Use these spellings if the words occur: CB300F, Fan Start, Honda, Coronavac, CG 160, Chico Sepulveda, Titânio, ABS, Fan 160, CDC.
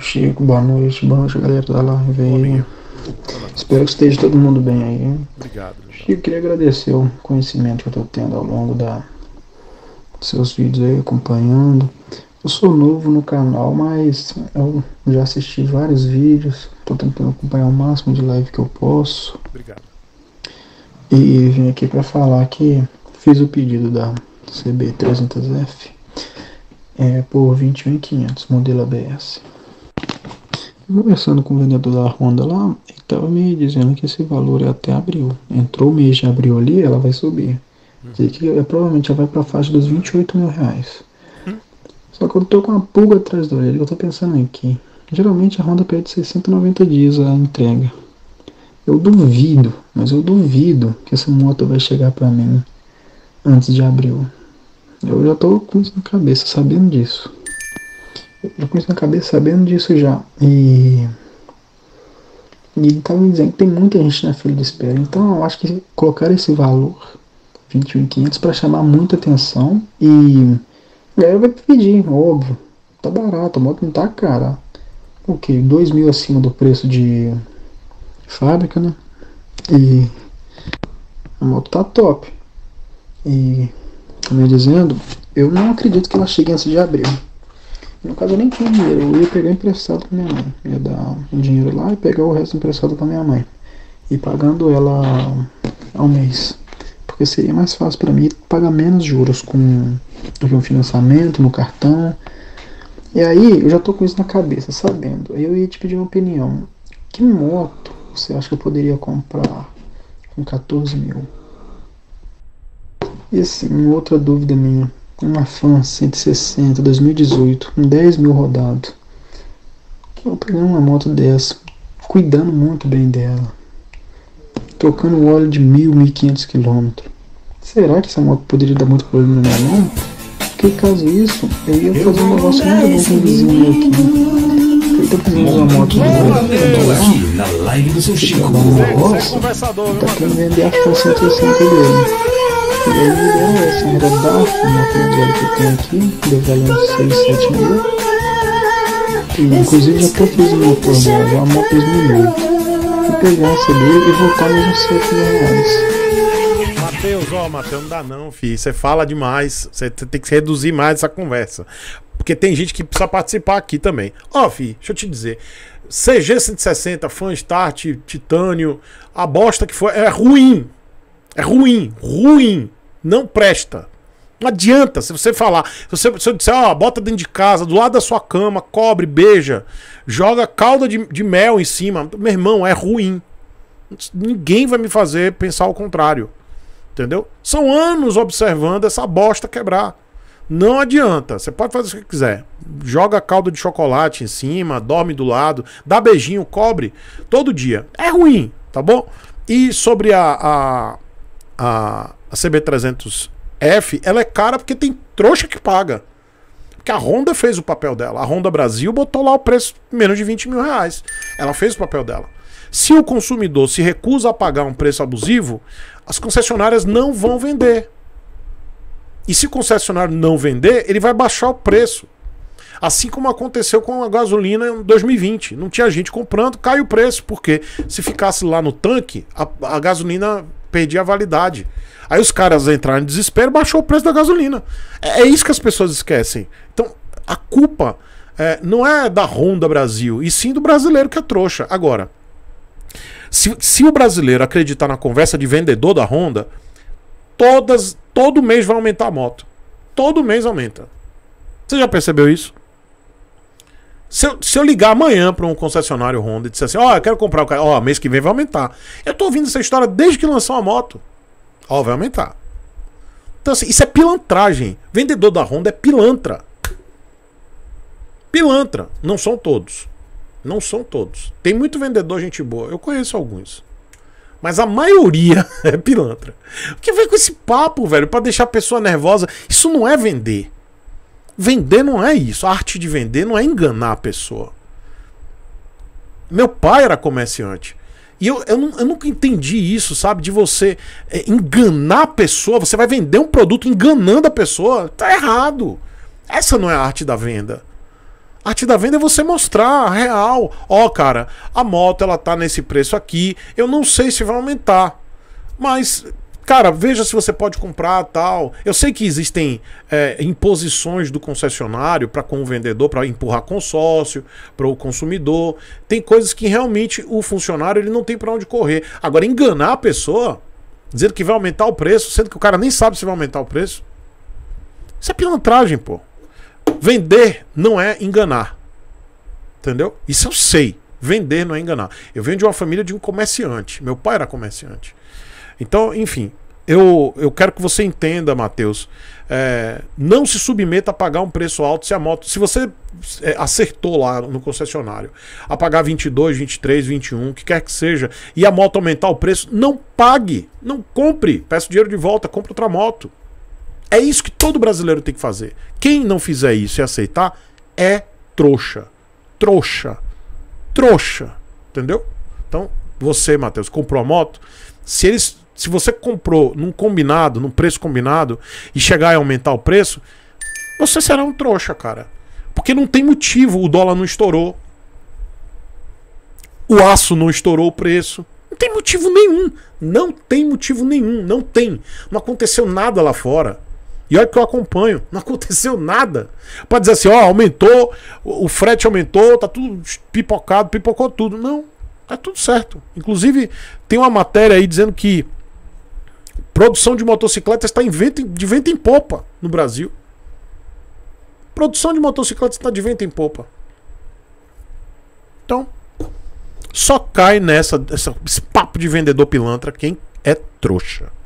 Chico, boa noite galera da live aí. Espero que esteja todo mundo bem aí. Obrigado. Chico, queria agradecer o conhecimento que eu tô tendo ao longo dos seus vídeos aí, acompanhando. Eu sou novo no canal, mas eu já assisti vários vídeos. Tô tentando acompanhar o máximo de live que eu posso. Obrigado. E vim aqui para falar que fiz o pedido da CB300F por R$21.500, modelo ABS. Conversando com o vendedor da Honda lá, ele estava me dizendo que esse valor é até abril. Entrou o mês de abril ali, ela vai subir. Quer dizer que provavelmente já vai para a faixa dos R$28.000. Só que eu tô com uma pulga atrás da orelha, eu tô pensando aqui. Geralmente a Honda perde 690 dias a entrega. Eu duvido, mas eu duvido que essa moto vai chegar para mim antes de abril. Eu já tô com isso na cabeça, sabendo disso. E ele tava me dizendo que tem muita gente na fila de espera. Então eu acho que colocar esse valor, R$21.500, para chamar muita atenção. E a galera vai pedir, óbvio. Tá barato, a moto não tá cara. O que? R$2.000 acima do preço de fábrica, né? E a moto tá top. E, como eu dizendo, eu não acredito que ela chegue antes de abril. No caso eu nem tinha dinheiro, eu ia pegar emprestado pra minha mãe. Ia dar o dinheiro lá e pegar o resto emprestado pra minha mãe. E pagando ela ao mês. Porque seria mais fácil pra mim pagar menos juros com do que um financiamento, no cartão. E aí eu já tô com isso na cabeça, sabendo. Eu ia te pedir uma opinião. Que moto você acha que eu poderia comprar com 14 mil? E assim, outra dúvida minha. Uma Fan 160 2018, com 10 mil rodado. Eu peguei uma moto dessa, cuidando muito bem dela, trocando o óleo de 1.500 km. Será que essa moto poderia dar muito problema na minha mão? Porque caso isso, eu ia fazer um negócio muito bom com o vizinho meu aqui. Eu tô precisando de uma moto na live do seu Chico. Tá querendo vender a Fan 160 dele. E aí, essa era uma coisa que eu tenho aqui, devalendo 6, 7 mil. Inclusive, já até fiz o motor dela, já a moto 2009. Vou pegar essa dele e voltar mesmo 7 mil reais. Matheus, ó, Matheus, não dá não, filho. Você fala demais, você tem que reduzir mais essa conversa. Porque tem gente que precisa participar aqui também. Ó, filho, deixa eu te dizer. CG 160, Fan Start, Titânio, a bosta que foi, é ruim. É ruim, ruim. Não presta. Não adianta se você falar. Se eu disser, ó, bota dentro de casa, do lado da sua cama, cobre, beija, joga calda de mel em cima. Meu irmão, é ruim. Ninguém vai me fazer pensar o contrário. Entendeu? São anos observando essa bosta quebrar. Não adianta. Você pode fazer o que quiser. Joga calda de chocolate em cima, dorme do lado, dá beijinho, cobre. Todo dia. É ruim, tá bom? E sobre a CB300F, ela é cara porque tem trouxa que paga. Porque a Honda fez o papel dela. A Honda Brasil botou lá o preço menos de 20 mil reais. Ela fez o papel dela. Se o consumidor se recusa a pagar um preço abusivo, as concessionárias não vão vender. E se o concessionário não vender, ele vai baixar o preço. Assim como aconteceu com a gasolina em 2020. Não tinha gente comprando, cai o preço. Porque se ficasse lá no tanque, a gasolina perdia a validade. Aí os caras entraram em desespero, baixou o preço da gasolina. É isso que as pessoas esquecem. Então, a culpa não é da Honda Brasil, e sim do brasileiro que é trouxa. Agora, se o brasileiro acreditar na conversa de vendedor da Honda, todo mês vai aumentar a moto. Todo mês aumenta. Você já percebeu isso? Se eu ligar amanhã para um concessionário Honda e disser assim, ó, eu quero comprar o carro, ó, mês que vem vai aumentar. Eu tô ouvindo essa história desde que lançou a moto. Ó, vai aumentar. Então assim, isso é pilantragem. Vendedor da Honda é pilantra. Pilantra. Não são todos. Não são todos. Tem muito vendedor gente boa. Eu conheço alguns. Mas a maioria é pilantra. O que vem com esse papo, velho? Para deixar a pessoa nervosa. Isso não é vender. Vender não é isso. A arte de vender não é enganar a pessoa. Meu pai era comerciante. E eu nunca entendi isso, sabe? De você enganar a pessoa. Você vai vender um produto enganando a pessoa. Tá errado. Essa não é a arte da venda. A arte da venda é você mostrar a real. Ó, cara, a moto ela tá nesse preço aqui. Eu não sei se vai aumentar, mas, cara, veja se você pode comprar tal. Eu sei que existem imposições do concessionário para com o vendedor, para empurrar consórcio, para o consumidor. Tem coisas que realmente o funcionário ele não tem para onde correr. Agora, enganar a pessoa, dizendo que vai aumentar o preço, sendo que o cara nem sabe se vai aumentar o preço. Isso é pilantragem, pô. Vender não é enganar. Entendeu? Isso eu sei. Vender não é enganar. Eu venho de uma família de um comerciante. Meu pai era comerciante. Então, enfim, eu quero que você entenda, Matheus, não se submeta a pagar um preço alto se a moto... Se você acertou lá no concessionário a pagar 22, 23, 21, o que quer que seja, e a moto aumentar o preço, não pague, não compre, peça o dinheiro de volta, compra outra moto. É isso que todo brasileiro tem que fazer. Quem não fizer isso e aceitar é trouxa. Trouxa. Trouxa. Entendeu? Então, você, Matheus, comprou a moto, se você comprou num combinado, num preço combinado, e chegar e aumentar o preço, você será um trouxa, cara. Porque não tem motivo, o dólar não estourou, o aço não estourou o preço. Não tem motivo nenhum. Não tem motivo nenhum. Não tem. Não aconteceu nada lá fora. E olha que eu acompanho. Não aconteceu nada. Pra dizer assim, ó, aumentou, o frete aumentou, tá tudo pipocado, pipocou tudo. Não. Tá tudo certo. Inclusive, tem uma matéria aí dizendo que produção de motocicletas está de vento em popa no Brasil. Produção de motocicletas está de vento em popa. Então, só cai nesse papo de vendedor pilantra quem é trouxa.